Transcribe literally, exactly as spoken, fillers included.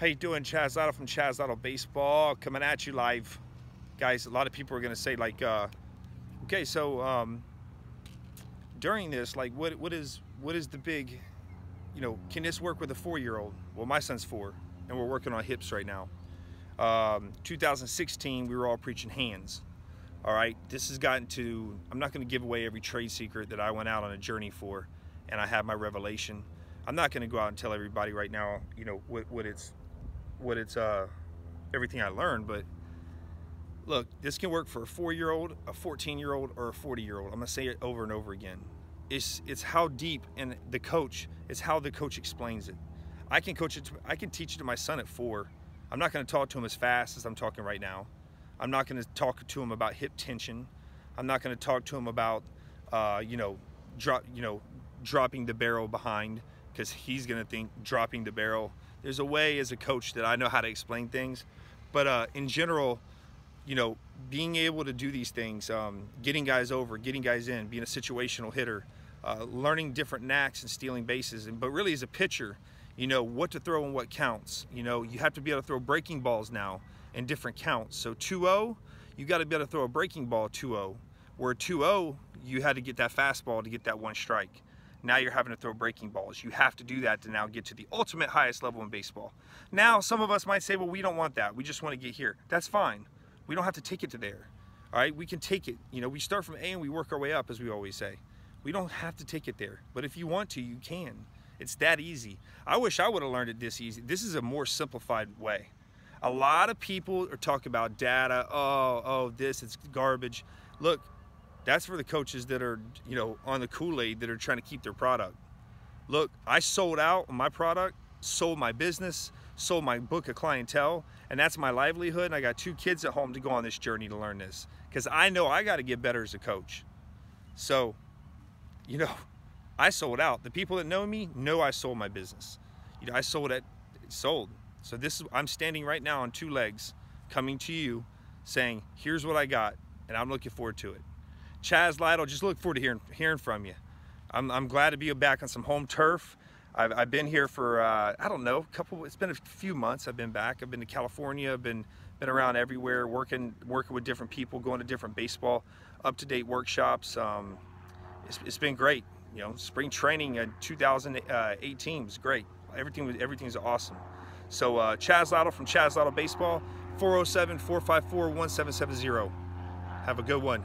How you doing? Chaz Lytle from Chaz Lytle Baseball, coming at you live. Guys, a lot of people are gonna say like, uh, okay, so um, during this, like what, what is what is the big, you know, can this work with a four-year-old? Well, my son's four, and we're working on hips right now. Um, two thousand sixteen, we were all preaching hands, all right? This has gotten to, I'm not gonna give away every trade secret that I went out on a journey for, and I have my revelation. I'm not gonna go out and tell everybody right now, you know, what, what it's, what it's uh everything I learned, but look, this can work for a four-year-old, a fourteen-year-old, or a forty-year-old. I'm gonna say it over and over again. It's it's how deep, and the coach, it's how the coach explains it. I can coach it to, I can teach it to my son at four. I'm not gonna talk to him as fast as I'm talking right now. I'm not gonna talk to him about hip tension. I'm not gonna talk to him about uh, you know, drop you know, dropping the barrel behind, because he's gonna think dropping the barrel. There's a way as a coach that I know how to explain things, but uh, in general, you know, being able to do these things, um, getting guys over, getting guys in, being a situational hitter, uh, learning different knacks and stealing bases, and but really as a pitcher, you know, what to throw and what counts. You know, you have to be able to throw breaking balls now in different counts. So two oh, you got to be able to throw a breaking ball two oh, where two oh, you had to get that fastball to get that one strike. Now you're having to throw breaking balls. You have to do that to now get to the ultimate highest level in baseball. Now, some of us might say, well, we don't want that. We just want to get here. That's fine. We don't have to take it to there. All right, we can take it. You know, we start from A and we work our way up, as we always say. We don't have to take it there. But if you want to, you can. It's that easy. I wish I would have learned it this easy. This is a more simplified way. A lot of people are talking about data. Oh, oh, this, it's garbage. Look. That's for the coaches that are, you know, on the Kool-Aid, that are trying to keep their product. Look, I sold out on my product, sold my business, sold my book of clientele, and that's my livelihood. And I got two kids at home to go on this journey to learn this, because I know I got to get better as a coach. So, you know, I sold out. The people that know me know I sold my business. You know, I sold it, sold. So this is, I'm standing right now on two legs, coming to you, saying, here's what I got, and I'm looking forward to it. Chaz Lytle, just look forward to hearing, hearing from you. I'm, I'm glad to be back on some home turf. I've, I've been here for, uh, I don't know, a couple, it's been a few months I've been back. I've been to California, I've been, been around everywhere, working, working with different people, going to different baseball, up-to-date workshops. Um, it's, it's been great. You know, spring training in two thousand eighteen was great. Everything was, everything's awesome. So uh, Chaz Lytle from Chaz Lytle Baseball, four oh seven, four five four, one seven seven zero. Have a good one.